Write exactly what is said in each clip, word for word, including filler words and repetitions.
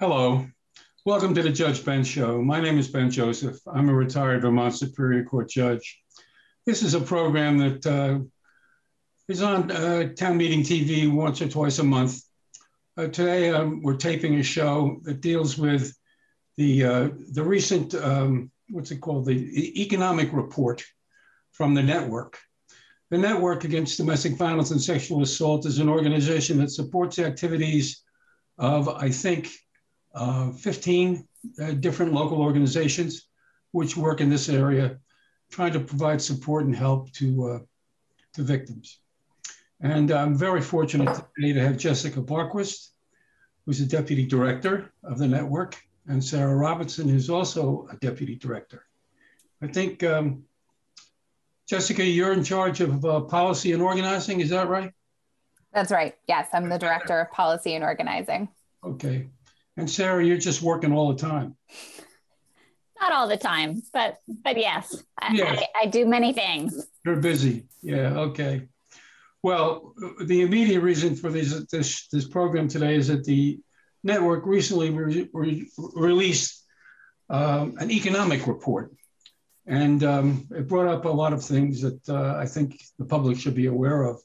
Hello, welcome to the Judge Ben Show. My name is Ben Joseph. I'm a retired Vermont Superior Court judge. This is a program that uh, is on uh, Town Meeting T V once or twice a month. Uh, today um, we're taping a show that deals with the, uh, the recent, um, what's it called, the, the economic report from the network. The Network Against Domestic Violence and Sexual Assault is an organization that supports the activities of, I think, Uh, fifteen uh, different local organizations which work in this area, trying to provide support and help to, uh, to victims. And I'm very fortunate today to have Jessica Barquist, who's a deputy director of the network, and Sarah Robinson, who's also a deputy director. I think, um, Jessica, you're in charge of uh, policy and organizing, is that right? That's right, yes, I'm the director of policy and organizing. Okay. And Sarah, you're just working all the time. Not all the time, but but yes, I, yes. I, I do many things. You're busy, yeah, okay. Well, the immediate reason for this, this, this program today is that the network recently re re released um, an economic report. And um, it brought up a lot of things that uh, I think the public should be aware of.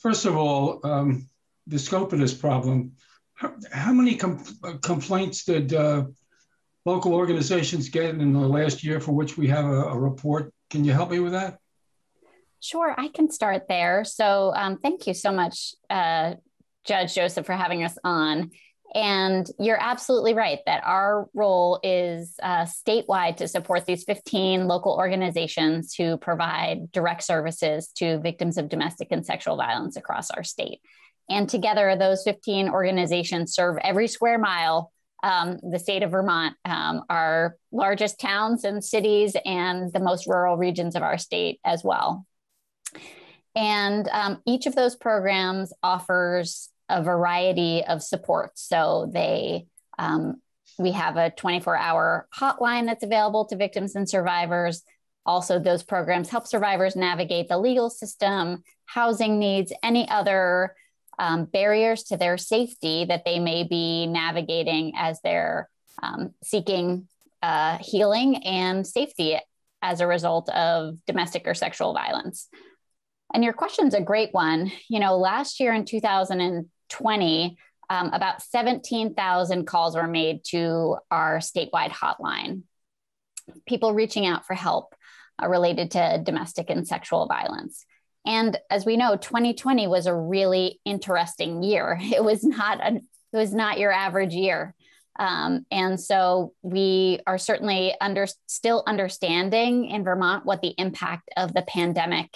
First of all, um, the scope of this problem. How many com complaints did uh, local organizations get in the last year for which we have a, a report? Can you help me with that? Sure, I can start there. So um, thank you so much, uh, Judge Joseph, for having us on. And you're absolutely right that our role is uh, statewide to support these fifteen local organizations who provide direct services to victims of domestic and sexual violence across our state. And together, those fifteen organizations serve every square mile, um, the state of Vermont, um, our largest towns and cities, and the most rural regions of our state as well. And um, each of those programs offers a variety of supports. So they, um, we have a twenty-four hour hotline that's available to victims and survivors. Also, those programs help survivors navigate the legal system, housing needs, any other Um, barriers to their safety that they may be navigating as they're um, seeking uh, healing and safety as a result of domestic or sexual violence. And your question's a great one. You know, last year in two thousand twenty, um, about seventeen thousand calls were made to our statewide hotline. People reaching out for help uh, related to domestic and sexual violence. And as we know, twenty twenty was a really interesting year. It was not a, it was not your average year. Um, and so we are certainly under, still understanding in Vermont what the impact of the pandemic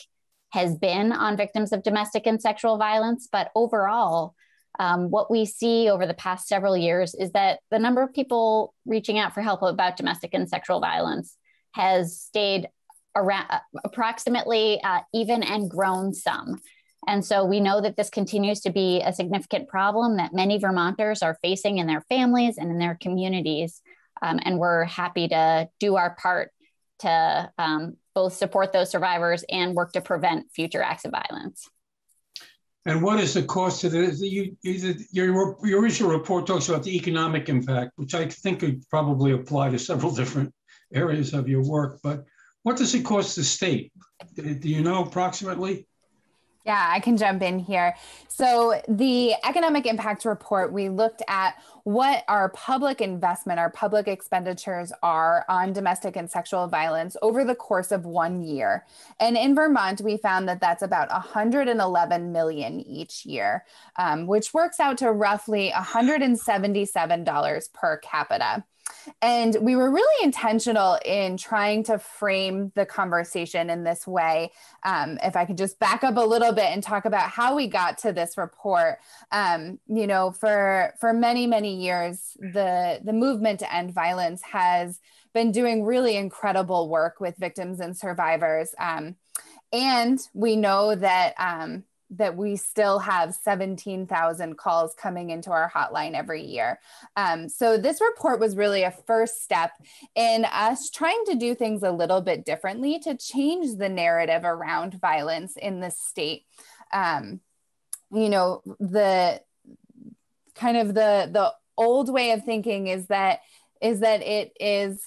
has been on victims of domestic and sexual violence. But overall, um, what we see over the past several years is that the number of people reaching out for help about domestic and sexual violence has stayed around approximately uh, even and grown some. And so we know that this continues to be a significant problem that many Vermonters are facing in their families and in their communities. Um, and we're happy to do our part to um, both support those survivors and work to prevent future acts of violence. And what is the cost of this? You, you, your, your initial report talks about the economic impact, which I think could probably apply to several different areas of your work, but what does it cost the state? Do you know approximately? Yeah, I can jump in here. So the economic impact report, we looked at what our public investment, our public expenditures are on domestic and sexual violence over the course of one year. And in Vermont, we found that that's about one hundred eleven million dollars each year, um, which works out to roughly one hundred seventy-seven dollars per capita. And we were really intentional in trying to frame the conversation in this way. Um, if I could just back up a little bit and talk about how we got to this report. Um, you know, for, for many, many years, the, the movement to end violence has been doing really incredible work with victims and survivors. Um, and we know that, um, that we still have seventeen thousand calls coming into our hotline every year. Um, so this report was really a first step in us trying to do things a little bit differently to change the narrative around violence in the state. Um, you know, the kind of the, the old way of thinking is that is that it is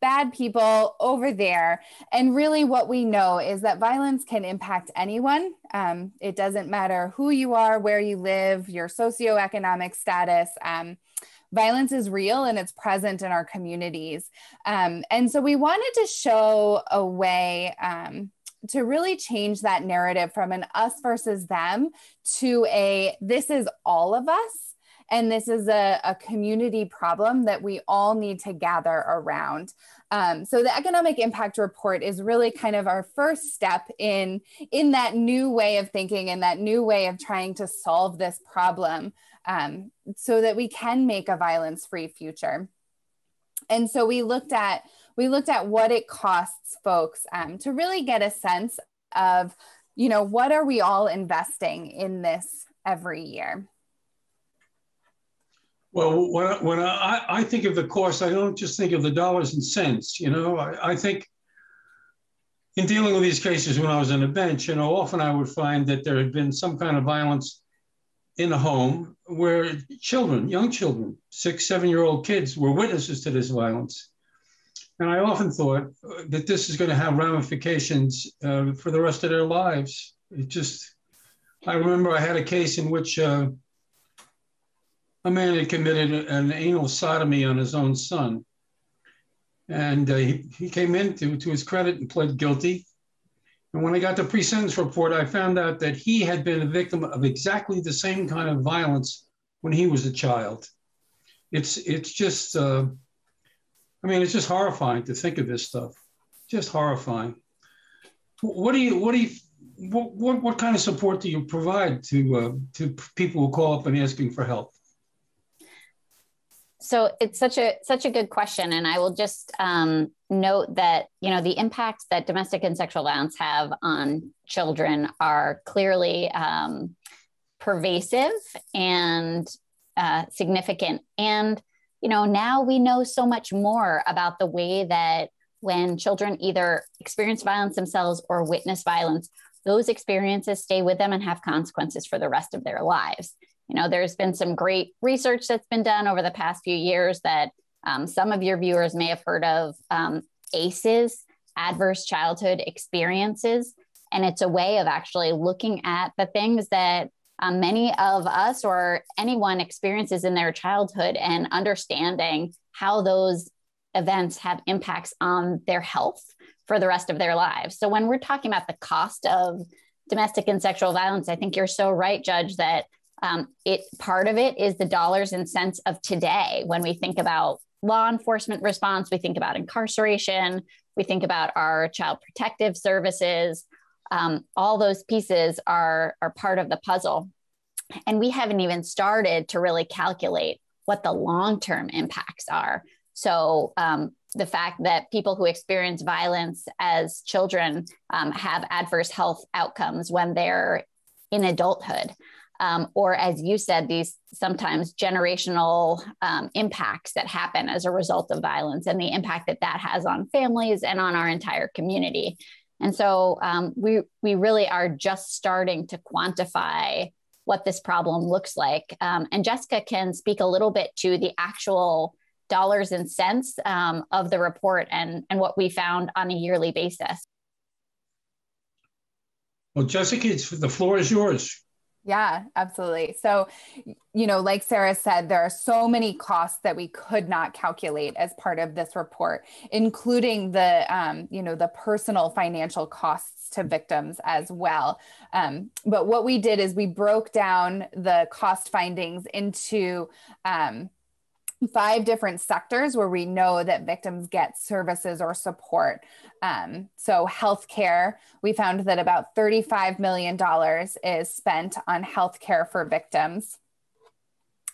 bad people over there. And really what we know is that violence can impact anyone. Um, it doesn't matter who you are, where you live, your socioeconomic status. Um, violence is real and it's present in our communities. Um, and so we wanted to show a way um, to really change that narrative from an us versus them to a, this is all of us. And this is a, a community problem that we all need to gather around. Um, so the Economic Impact Report is really kind of our first step in, in that new way of thinking and that new way of trying to solve this problem um, so that we can make a violence-free future. And so we looked at, we looked at what it costs folks um, to really get a sense of, you know, what are we all investing in this every year? Well, when I, when I, I think of the cost, I don't just think of the dollars and cents, you know. I, I think in dealing with these cases when I was on the bench, you know, often I would find that there had been some kind of violence in the home where children, young children, six, seven-year-old kids were witnesses to this violence. And I often thought that this is going to have ramifications uh, for the rest of their lives. It just, I remember I had a case in which uh, a man had committed an anal sodomy on his own son. And uh, he, he came in to, to his credit and pled guilty. And when I got the pre-sentence report, I found out that he had been a victim of exactly the same kind of violence when he was a child. It's, it's just, uh, I mean, it's just horrifying to think of this stuff. Just horrifying. What do you, what do you, what, what, what kind of support do you provide to, uh, to people who call up and asking for help? So it's such a such a good question. And I will just um, note that, you know, the impacts that domestic and sexual violence have on children are clearly um, pervasive and uh, significant. And, you know, now we know so much more about the way that when children either experience violence themselves or witness violence, those experiences stay with them and have consequences for the rest of their lives. You know, there's been some great research that's been done over the past few years that um, some of your viewers may have heard of, um, A C Es, adverse childhood experiences. And it's a way of actually looking at the things that um, many of us or anyone experiences in their childhood and understanding how those events have impacts on their health for the rest of their lives. So when we're talking about the cost of domestic and sexual violence, I think you're so right, Judge, that Um, it part of it is the dollars and cents of today. When we think about law enforcement response, we think about incarceration, we think about our child protective services. Um, all those pieces are, are part of the puzzle. And we haven't even started to really calculate what the long-term impacts are. So um, the fact that people who experience violence as children um, have adverse health outcomes when they're in adulthood. Um, or as you said, these sometimes generational um, impacts that happen as a result of violence and the impact that that has on families and on our entire community. And so um, we, we really are just starting to quantify what this problem looks like. Um, and Jessica can speak a little bit to the actual dollars and cents um, of the report and, and what we found on a yearly basis. Well, Jessica, it's, the floor is yours. Yeah, absolutely. So, you know, like Sarah said, there are so many costs that we could not calculate as part of this report, including the, um, you know, the personal financial costs to victims as well. Um, but what we did is we broke down the cost findings into um, five different sectors where we know that victims get services or support. Um, so healthcare, we found that about thirty-five million dollars is spent on healthcare for victims.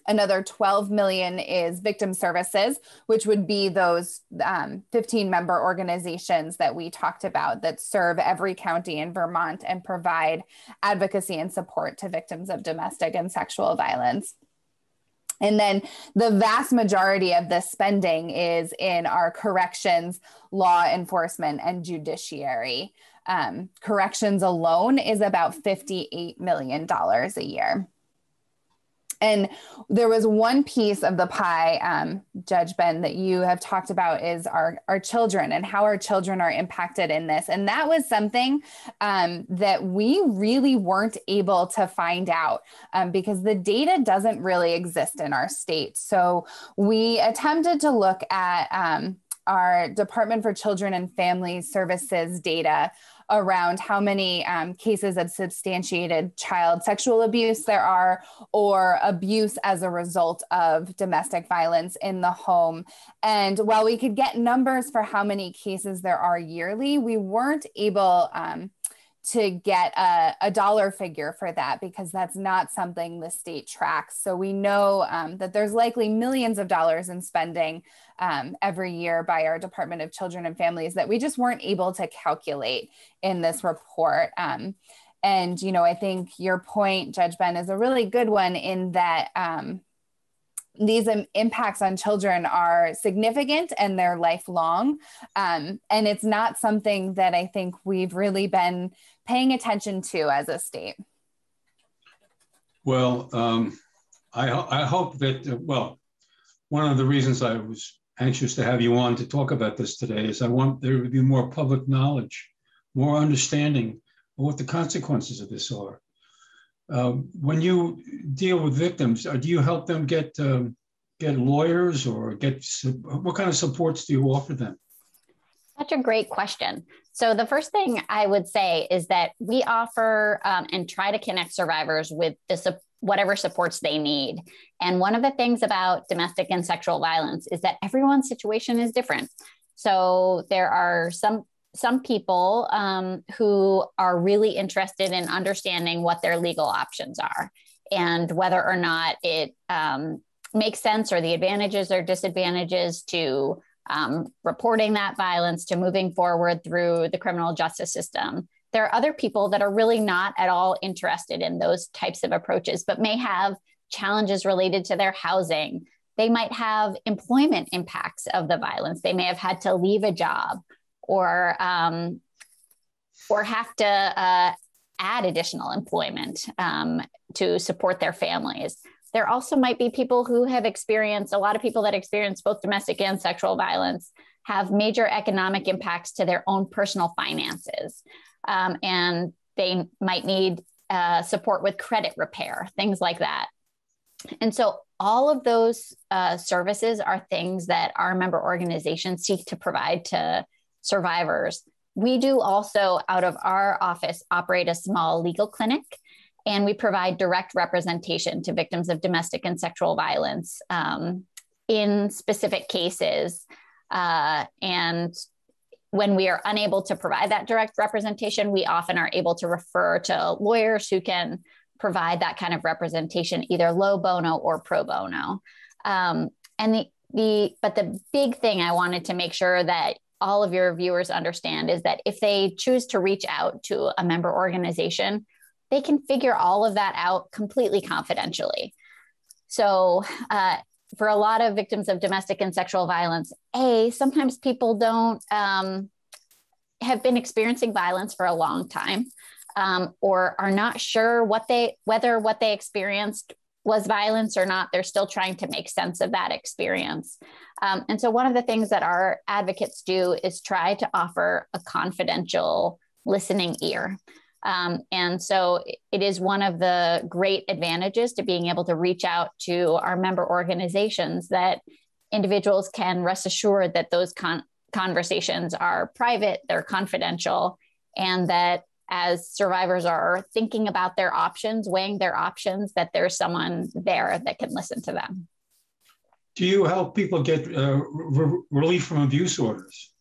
Another twelve million dollars is victim services, which would be those um, fifteen member organizations that we talked about that serve every county in Vermont and provide advocacy and support to victims of domestic and sexual violence. And then the vast majority of the spending is in our corrections, law enforcement, and judiciary. Um, corrections alone is about fifty-eight million dollars a year. And there was one piece of the pie, um, Judge Ben, that you have talked about is our, our children and how our children are impacted in this. And that was something um, that we really weren't able to find out um, because the data doesn't really exist in our state. So we attempted to look at um, our Department for Children and Family Services data around how many um, cases of substantiated child sexual abuse there are, or abuse as a result of domestic violence in the home. And while we could get numbers for how many cases there are yearly, we weren't able um, to get a, a dollar figure for that because that's not something the state tracks. So we know um, that there's likely millions of dollars in spending um, every year by our Department of Children and Families that we just weren't able to calculate in this report. Um, and, you know, I think your point, Judge Ben, is a really good one in that um, these impacts on children are significant and they're lifelong. Um, and it's not something that I think we've really been paying attention to as a state. Well, um, I, I hope that, uh, well, one of the reasons I was anxious to have you on to talk about this today is I want there to be more public knowledge, more understanding of what the consequences of this are. Uh, when you deal with victims, do you help them get um, get lawyers or get what kind of supports do you offer them? Such a great question. So the first thing I would say is that we offer um, and try to connect survivors with the support, whatever supports they need. And one of the things about domestic and sexual violence is that everyone's situation is different. So there are some some people um, who are really interested in understanding what their legal options are and whether or not it um, makes sense or the advantages or disadvantages to um, reporting that violence, to moving forward through the criminal justice system. There are other people that are really not at all interested in those types of approaches, but may have challenges related to their housing. They might have employment impacts of the violence. They may have had to leave a job, or um, or have to uh, add additional employment um, to support their families. There also might be people who have experienced, a lot of people that experience both domestic and sexual violence have major economic impacts to their own personal finances. Um, and they might need uh, support with credit repair, things like that. And so all of those uh, services are things that our member organizations seek to provide to survivors. We do also, out of our office, operate a small legal clinic, and we provide direct representation to victims of domestic and sexual violence um, in specific cases. Uh, and when we are unable to provide that direct representation, we often are able to refer to lawyers who can provide that kind of representation, either pro bono or pro bono. Um, and the, the, but the big thing I wanted to make sure that all of your viewers understand is that if they choose to reach out to a member organization, they can figure all of that out completely confidentially. So uh, for a lot of victims of domestic and sexual violence, A, sometimes people don't um, have been experiencing violence for a long time um, or are not sure what they, whether what they experienced was violence or not. They're still trying to make sense of that experience. Um, and so one of the things that our advocates do is try to offer a confidential listening ear. Um, and so it is one of the great advantages to being able to reach out to our member organizations that individuals can rest assured that those con- conversations are private, they're confidential, and that as survivors are thinking about their options, weighing their options, that there's someone there that can listen to them. Do you help people get uh, re- relief from abuse orders?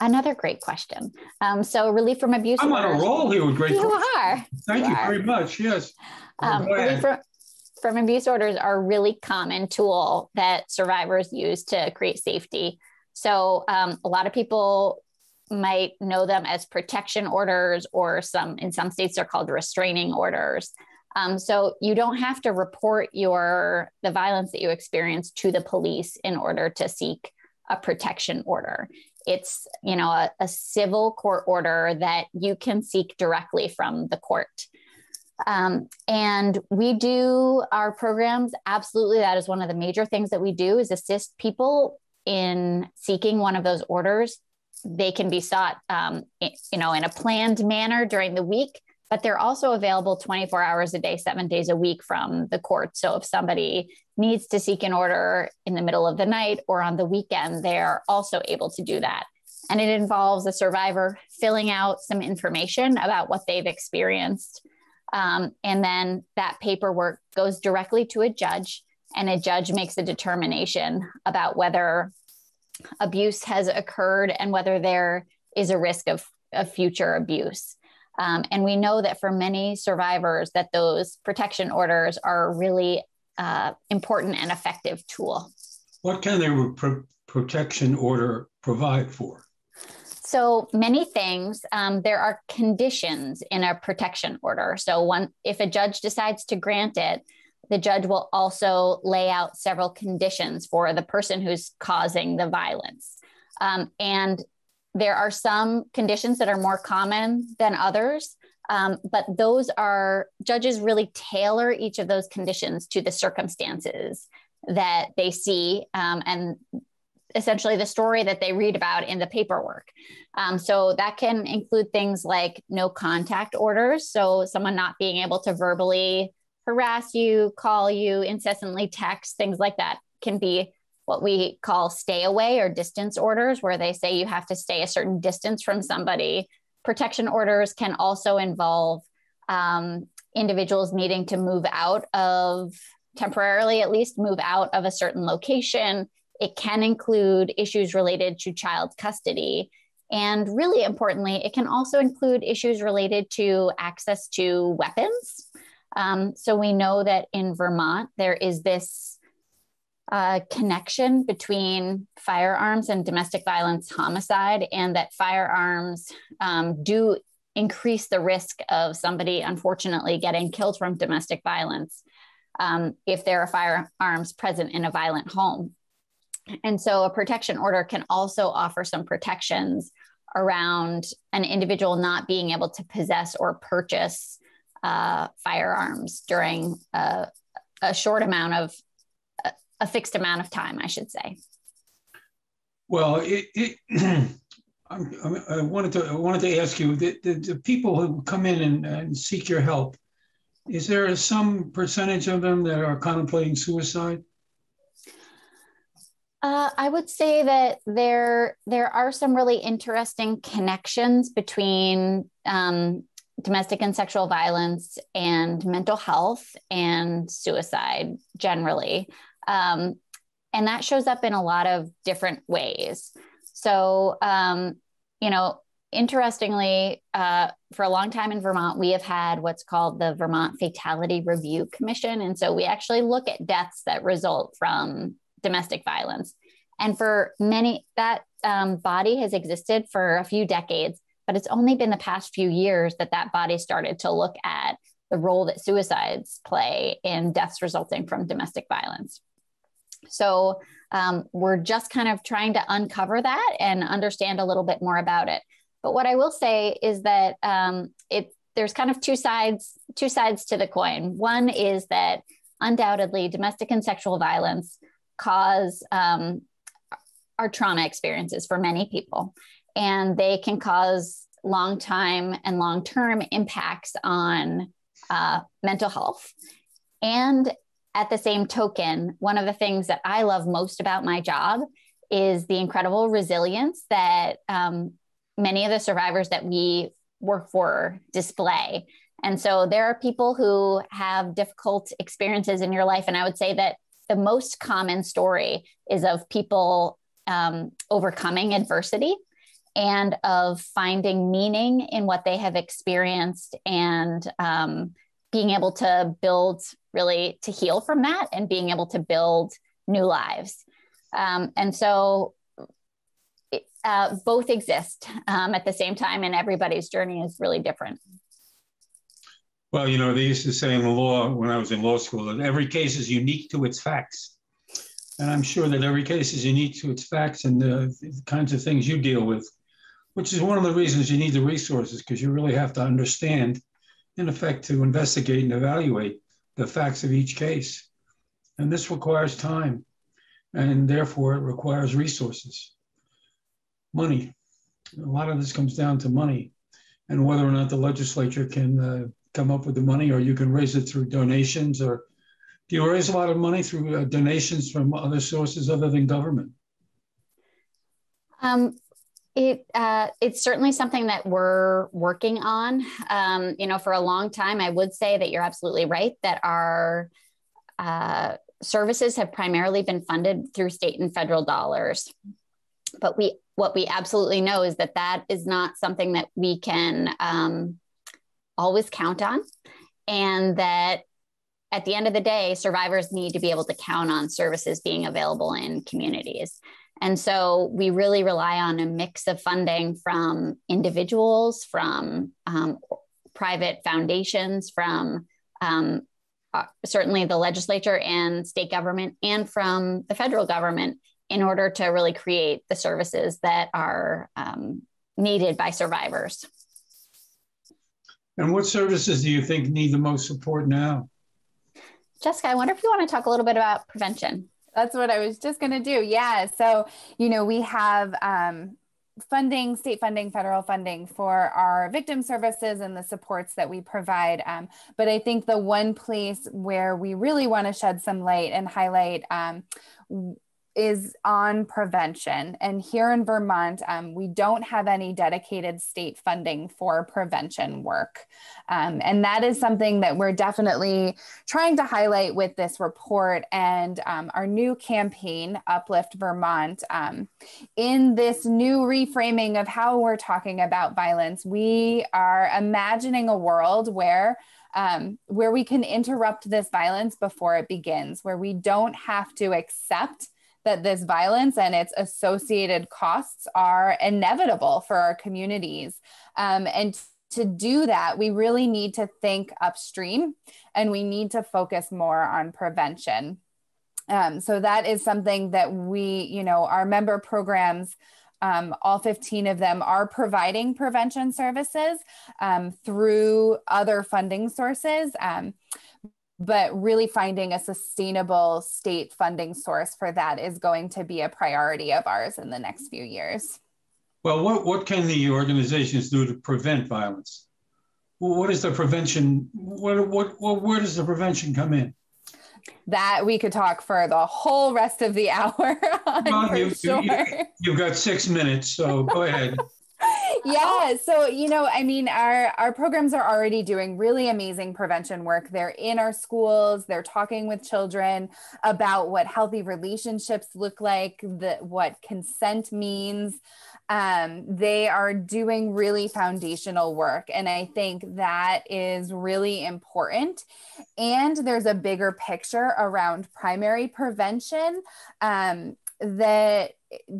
Another great question. Um, so relief from abuse I'm orders. I'm on a roll here with great questions. You are. Thank you, you are. Very much, yes. Um, relief from, from abuse orders are a really common tool that survivors use to create safety. So um, a lot of people might know them as protection orders, or some in some states they're called restraining orders. Um, so you don't have to report your the violence that you experience to the police in order to seek a protection order. It's you know a, a civil court order that you can seek directly from the court. Um, and we do our programs. Absolutely. That is one of the major things that we do, is assist people in seeking one of those orders. They can be sought, um, you know, in a planned manner during the week, but they're also available twenty-four hours a day, seven days a week from the court. So if somebody needs to seek an order in the middle of the night or on the weekend, they're also able to do that. And it involves a survivor filling out some information about what they've experienced. Um, and then that paperwork goes directly to a judge, and a judge makes a determination about whether abuse has occurred and whether there is a risk of, of future abuse. Um, and we know that for many survivors that those protection orders are a really uh, important and effective tool. What can a pro- protection order provide for? So many things. Um, there are conditions in a protection order. So one, if a judge decides to grant it, the judge will also lay out several conditions for the person who's causing the violence. Um, and there are some conditions that are more common than others, um, but those are, judges really tailor each of those conditions to the circumstances that they see, um, and essentially the story that they read about in the paperwork. Um, so that can include things like no contact orders. So someone not being able to verbally harass you, call you, incessantly text, things like that can be what we call stay away or distance orders, where they say you have to stay a certain distance from somebody. Protection orders can also involve um, individuals needing to move out of, temporarily at least, move out of a certain location. It can include issues related to child custody. And really importantly, it can also include issues related to access to weapons. Um, so we know that in Vermont, there is this uh, connection between firearms and domestic violence homicide, and that firearms um, do increase the risk of somebody, unfortunately, getting killed from domestic violence um, if there are firearms present in a violent home. And so a protection order can also offer some protections around an individual not being able to possess or purchase uh, firearms during a, a short amount of, a, a fixed amount of time, I should say. Well, it, it, I, I, wanted to, I wanted to ask you, the, the, the people who come in and, and seek your help, is there some percentage of them that are contemplating suicide? Uh, I would say that there, there are some really interesting connections between um, domestic and sexual violence and mental health and suicide generally. Um, and that shows up in a lot of different ways. So, um, you know, interestingly, uh, for a long time in Vermont, we have had what's called the Vermont Fatality Review Commission. And so we actually look at deaths that result from domestic violence. And for many, that um, body has existed for a few decades, but it's only been the past few years that that body started to look at the role that suicides play in deaths resulting from domestic violence. So um, we're just kind of trying to uncover that and understand a little bit more about it. But what I will say is that um, it there's kind of two sides, two sides to the coin. One is that undoubtedly domestic and sexual violence cause um, are trauma experiences for many people, and they can cause long time and long term impacts on uh, mental health. And at the same token, one of the things that I love most about my job is the incredible resilience that um, many of the survivors that we work for display. And so there are people who have difficult experiences in your life, and I would say that the most common story is of people um, overcoming adversity and of finding meaning in what they have experienced and um, being able to build, really to heal from that and being able to build new lives. Um, and so it, uh, both exist um, at the same time, and everybody's journey is really different. Well, you know, they used to say in the law, when I was in law school, that every case is unique to its facts. And I'm sure that every case is unique to its facts and the, the kinds of things you deal with, which is one of the reasons you need the resources, because you really have to understand in effect, to investigate and evaluate the facts of each case. And this requires time, and therefore it requires resources. Money. A lot of this comes down to money and whether or not the legislature can uh, come up with the money, or you can raise it through donations, or do you raise a lot of money through uh, donations from other sources other than government? Um, it, uh, it's certainly something that we're working on. Um, you know, for a long time, I would say that you're absolutely right that our uh, services have primarily been funded through state and federal dollars. But we, what we absolutely know is that that is not something that we can um, always count on, and that at the end of the day, survivors need to be able to count on services being available in communities. And so we really rely on a mix of funding from individuals, from um, private foundations, from um, uh, certainly the legislature and state government, and from the federal government, in order to really create the services that are um, needed by survivors. And what services do you think need the most support now? Jessica, I wonder if you want to talk a little bit about prevention. That's what I was just going to do. Yeah. So, you know, we have um, funding, state funding, federal funding for our victim services and the supports that we provide. Um, but I think the one place where we really want to shed some light and highlight um, is on prevention. And here in Vermont, um, we don't have any dedicated state funding for prevention work. Um, and that is something that we're definitely trying to highlight with this report and um, our new campaign, Uplift Vermont. Um, in this new reframing of how we're talking about violence, we are imagining a world where Um, where we can interrupt this violence before it begins, where we don't have to accept that this violence and its associated costs are inevitable for our communities. Um, and to do that, we really need to think upstream, and we need to focus more on prevention. Um, so that is something that we, you know, our member programs, Um, all fifteen of them, are providing prevention services um, through other funding sources, um, but really finding a sustainable state funding source for that is going to be a priority of ours in the next few years. Well, what, what can the organizations do to prevent violence? What is the prevention, what, what, what, where does the prevention come in? That we could talk for the whole rest of the hour on, well, you, sure. you, you've got six minutes, so go ahead. Yeah, so, you know, I mean, our, our programs are already doing really amazing prevention work. They're in our schools, they're talking with children about what healthy relationships look like, the, what consent means. Um, they are doing really foundational work. And I think that is really important. And there's a bigger picture around primary prevention um, that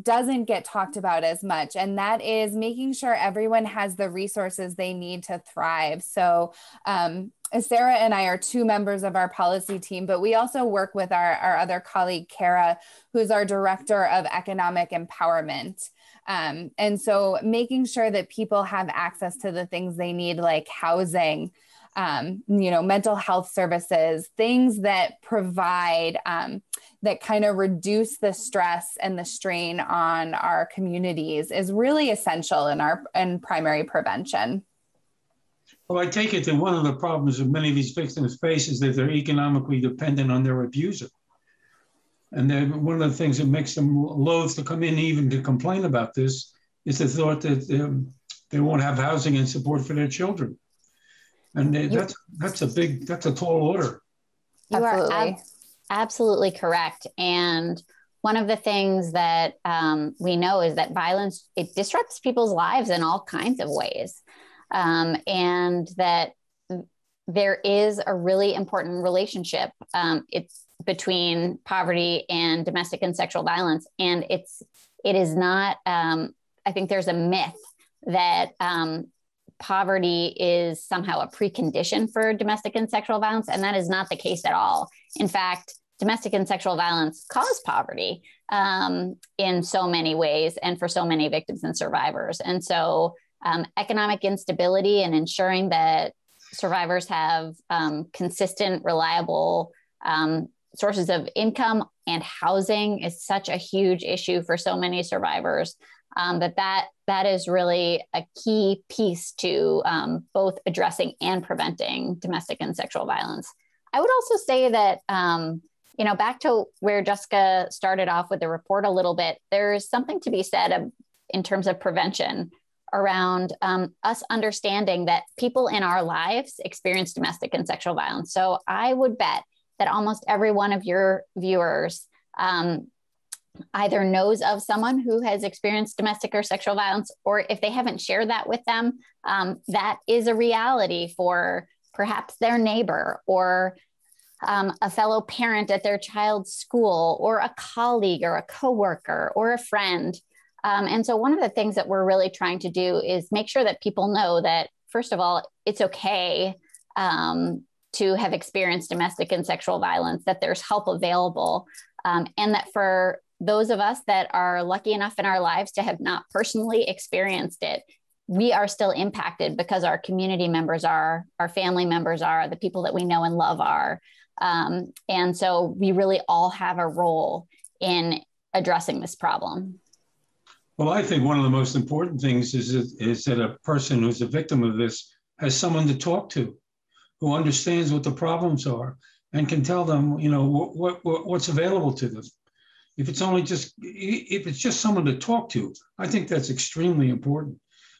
doesn't get talked about as much. And that is making sure everyone has the resources they need to thrive. So um, Sarah and I are two members of our policy team, but we also work with our, our other colleague, Kara, who's our director of economic empowerment. Um, and so making sure that people have access to the things they need, like housing, um, you know, mental health services, things that provide, um, that kind of reduce the stress and the strain on our communities, is really essential in our, in primary prevention. Well, I take it that one of the problems that many of these victims face is that they're economically dependent on their abuser. And then one of the things that makes them loath to come in even to complain about this is the thought that um, they won't have housing and support for their children. And they, you, that's, that's a big, that's a tall order. You absolutely. are ab absolutely correct. And one of the things that um, we know is that violence, it disrupts people's lives in all kinds of ways. Um, and that there is a really important relationship. Um, it's between poverty and domestic and sexual violence. And it's, it is not, um, I think there's a myth that um, poverty is somehow a precondition for domestic and sexual violence. And that is not the case at all. In fact, domestic and sexual violence cause poverty um, in so many ways and for so many victims and survivors. And so um, economic instability and ensuring that survivors have um, consistent, reliable um, sources of income, and housing is such a huge issue for so many survivors. Um, but that that is really a key piece to um, both addressing and preventing domestic and sexual violence. I would also say that, um, you know, back to where Jessica started off with the report a little bit, there's something to be said of, in terms of prevention around um, us understanding that people in our lives experience domestic and sexual violence. So I would bet that almost every one of your viewers um, either knows of someone who has experienced domestic or sexual violence, or if they haven't shared that with them, um, that is a reality for perhaps their neighbor or um, a fellow parent at their child's school, or a colleague or a coworker or a friend. Um, and so one of the things that we're really trying to do is make sure that people know that, first of all, it's okay um, to have experienced domestic and sexual violence, that there's help available, um, and that for those of us that are lucky enough in our lives to have not personally experienced it, we are still impacted because our community members are, our family members are, the people that we know and love are. Um, and so we really all have a role in addressing this problem. Well, I think one of the most important things is that, is that a person who's a victim of this has someone to talk to, who understands what the problems are and can tell them, you know, what, what what's available to them. If it's only just, if it's just someone to talk to, I think that's extremely important.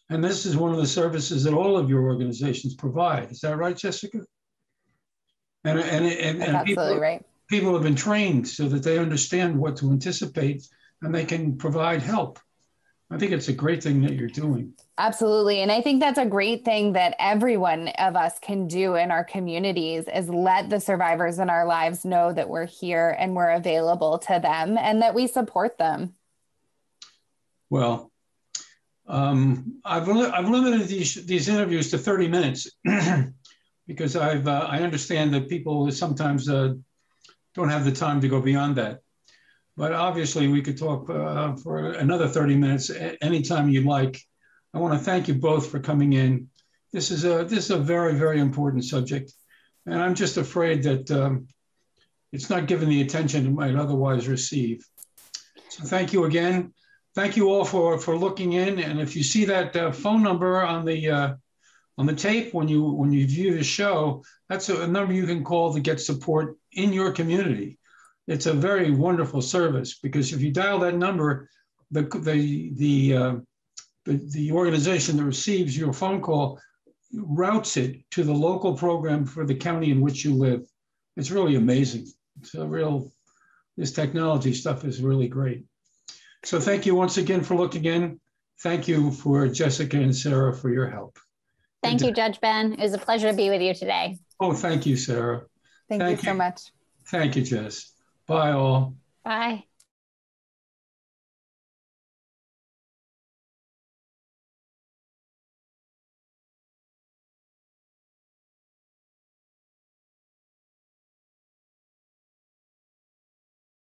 And this is one of the services that all of your organizations provide. Is that right, Jessica? And, and, and, that's and absolutely people, right. People have been trained so that they understand what to anticipate and they can provide help. I think it's a great thing that you're doing. Absolutely. And I think that's a great thing that every one of us can do in our communities is let the survivors in our lives know that we're here and we're available to them and that we support them. Well, um, I've, li I've limited these, these interviews to thirty minutes because I've, uh, I understand that people sometimes uh, don't have the time to go beyond that. But obviously, we could talk uh, for another thirty minutes anytime you'd like. I want to thank you both for coming in. This is a, this is a very, very important subject. And I'm just afraid that um, it's not given the attention it might otherwise receive. So thank you again. Thank you all for, for looking in. And if you see that uh, phone number on the, uh, on the tape when you, when you view the show, that's a, a number you can call to get support in your community. It's a very wonderful service because if you dial that number, the the the, uh, the the organization that receives your phone call routes it to the local program for the county in which you live. It's really amazing. It's a real, this technology stuff is really great. So thank you once again for looking in. Thank you for Jessica and Sarah for your help. Thank you, Judge Ben. It was a pleasure to be with you today. Oh, thank you, Sarah. Thank you so much. Thank you, Jess. Bye all. Bye.